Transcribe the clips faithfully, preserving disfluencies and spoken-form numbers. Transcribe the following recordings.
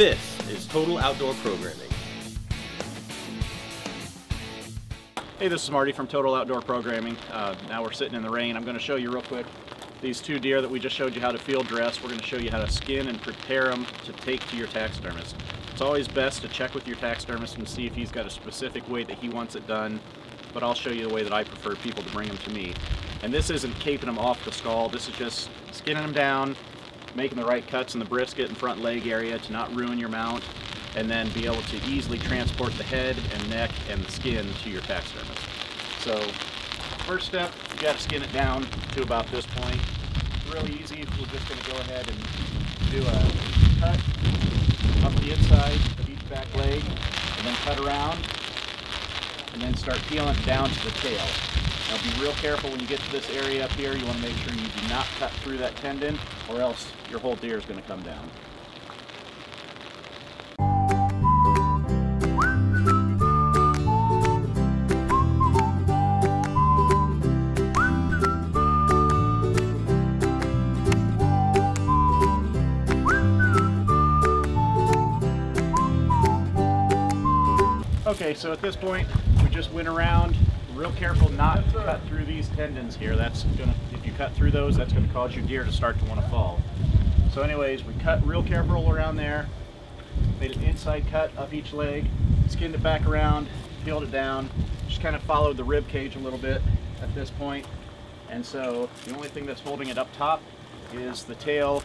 This is Total Outdoor Programming. Hey, this is Marty from Total Outdoor Programming. Uh, now we're sitting in the rain. I'm going to show you real quick these two deer that we just showed you how to field dress. We're going to show you how to skin and prepare them to take to your taxidermist. It's always best to check with your taxidermist and see if he's got a specific way that he wants it done, but I'll show you the way that I prefer people to bring them to me. And this isn't caping them off the skull. This is just skinning them down, making the right cuts in the brisket and front leg area to not ruin your mount, and then be able to easily transport the head and neck and the skin to your taxidermist. So first step, you got to skin it down to about this point. It's really easy. We're just going to go ahead and do a cut up the inside of each back leg and then cut around and then start peeling it down to the tail. Now be real careful when you get to this area up here. You want to make sure you do not cut through that tendon, or else your whole deer is going to come down. Okay, so at this point, we just went around. Real careful not to cut through these tendons here. That's gonna, if you cut through those, that's gonna cause your deer to start to want to fall. So anyways, we cut real careful around there, made an inside cut up each leg, skinned it back around, peeled it down, just kind of followed the rib cage a little bit at this point. And so the only thing that's holding it up top is the tail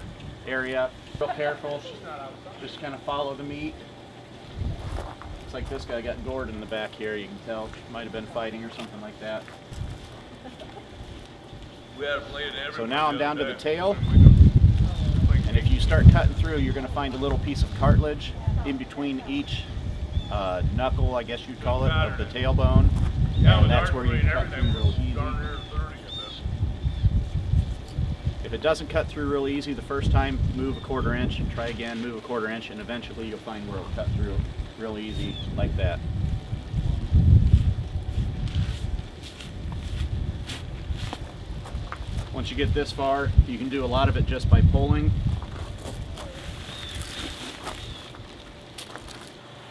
area. Real careful, just kind of follow the meat. Looks like this guy got gored in the back here, you can tell. Might have been fighting or something like that. We had to so now I'm down to the tail. And if you start cutting through, you're going to find a little piece of cartilage in between each uh, knuckle, I guess you'd call it, of the tailbone. Yeah, and that's where you can cut through real easy. If it doesn't cut through real easy the first time, move a quarter inch and try again, move a quarter inch, and eventually you'll find where it'll cut through real easy like that. Once you get this far, you can do a lot of it just by pulling.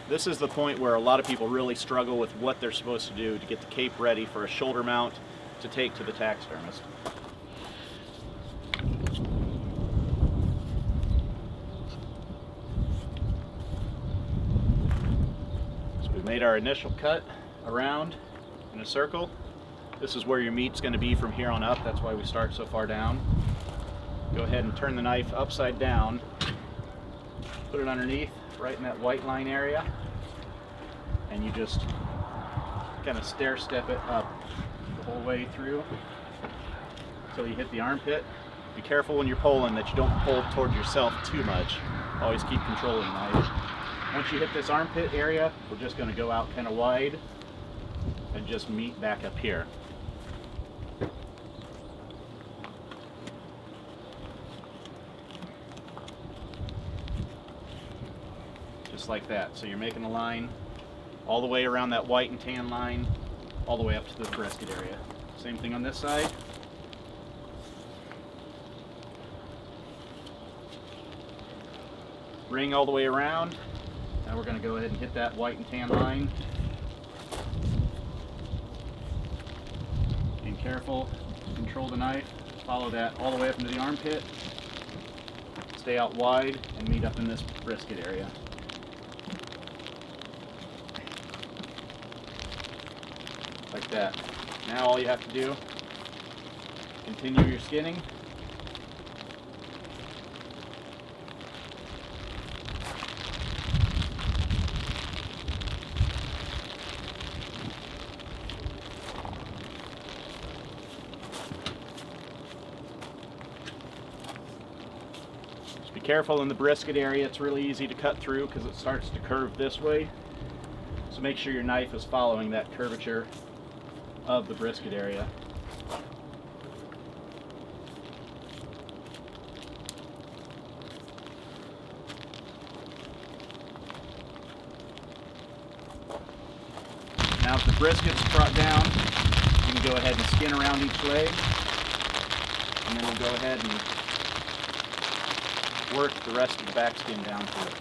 This is the point where a lot of people really struggle with what they're supposed to do to get the cape ready for a shoulder mount to take to the taxidermist. Made our initial cut around in a circle. This is where your meat's going to be from here on up. That's why we start so far down. Go ahead and turn the knife upside down. Put it underneath, right in that white line area. And you just kind of stair step it up the whole way through until you hit the armpit. Be careful when you're pulling that you don't pull toward yourself too much. Always keep control of the knife. Once you hit this armpit area, we're just going to go out kind of wide and just meet back up here. Just like that. So you're making a line all the way around that white and tan line, all the way up to the brisket area. Same thing on this side. Ring all the way around. Now we're going to go ahead and hit that white and tan line. Being careful, control the knife, follow that all the way up into the armpit. Stay out wide and meet up in this brisket area. Like that. Now all you have to do, continue your skinning. Careful in the brisket area, it's really easy to cut through because it starts to curve this way. So make sure your knife is following that curvature of the brisket area. Now if the brisket's brought down, you can go ahead and skin around each leg. And then we'll go ahead and work the rest of the back skin down through it.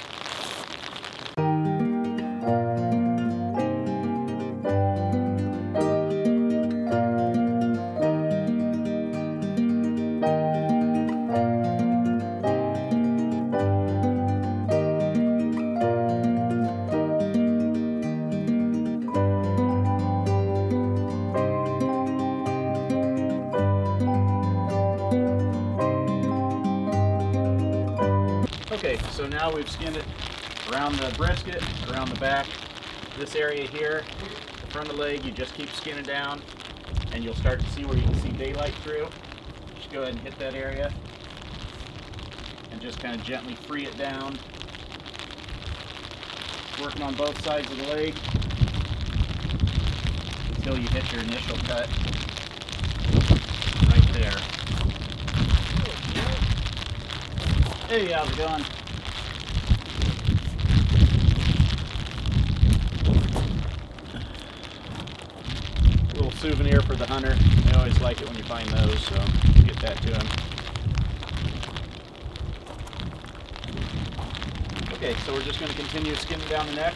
Okay, so now we've skinned it around the brisket, around the back. This area here, the front of the leg, you just keep skinning down and you'll start to see where you can see daylight through. Just go ahead and hit that area and just kind of gently free it down. Working on both sides of the leg until you hit your initial cut right there. Hey, how's it going? A little souvenir for the hunter. They always like it when you find those, so get that to them. Okay, so we're just going to continue skinning down the neck.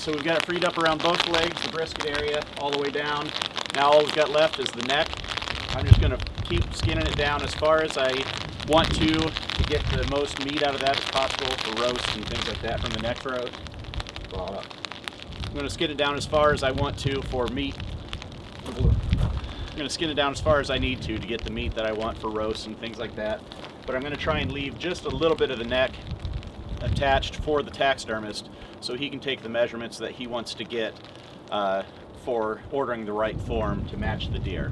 So we've got it freed up around both legs, the brisket area, all the way down. Now all we've got left is the neck. I'm just going to keep skinning it down as far as I want to to get the most meat out of that as possible for roast and things like that from the neck roast. I'm going to skin it down as far as I want to for meat. I'm going to skin it down as far as I need to to get the meat that I want for roast and things like that. But I'm going to try and leave just a little bit of the neck attached for the taxidermist, so he can take the measurements that he wants to get uh, for ordering the right form to match the deer.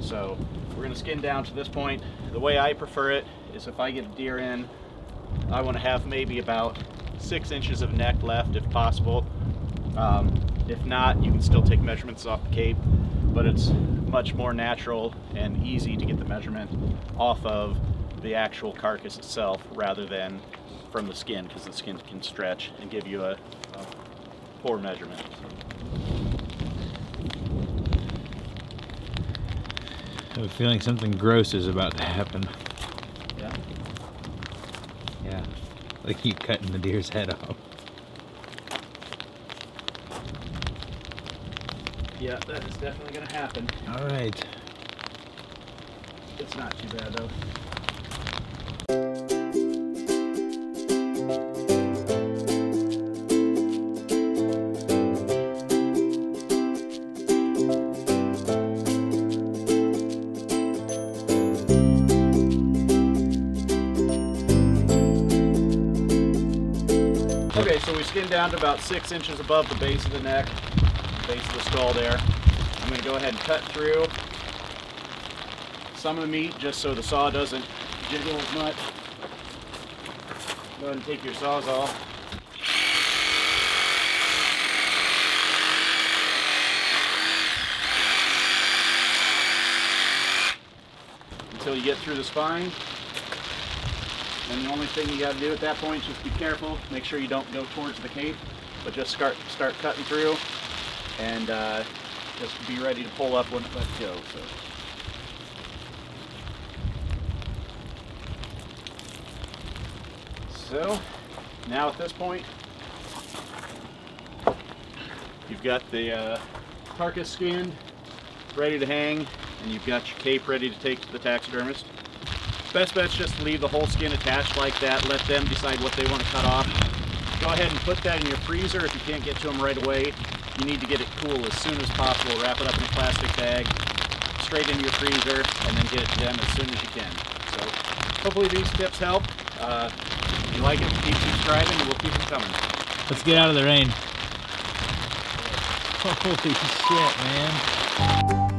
So we're going to skin down to this point. The way I prefer it is if I get a deer in, I want to have maybe about six inches of neck left if possible. Um, if not, you can still take measurements off the cape, but it's much more natural and easy to get the measurement off of the actual carcass itself rather than from the skin, because the skin can stretch and give you a, a poor measurement. I have a feeling something gross is about to happen. Yeah. Yeah. They keep cutting the deer's head off. Yeah, that is definitely going to happen. All right. It's not too bad though. Okay, so we skinned down to about six inches above the base of the neck, base of the skull there. I'm going to go ahead and cut through some of the meat just so the saw doesn't jiggle as much. Go ahead and take your Sawzall. Until you get through the spine. And the only thing you got to do at that point is just be careful, make sure you don't go towards the cape, but just start start cutting through, and uh, just be ready to pull up when it lets go. So. So, now at this point, you've got the uh, carcass skinned, ready to hang, and you've got your cape ready to take to the taxidermist. Best bet's just to leave the whole skin attached like that, let them decide what they want to cut off. Go ahead and put that in your freezer if you can't get to them right away. You need to get it cool as soon as possible. Wrap it up in a plastic bag, straight into your freezer, and then get it to them as soon as you can. So hopefully these tips help. Uh, if you like it, keep subscribing and we'll keep them coming. Let's get out of the rain. Holy shit, man.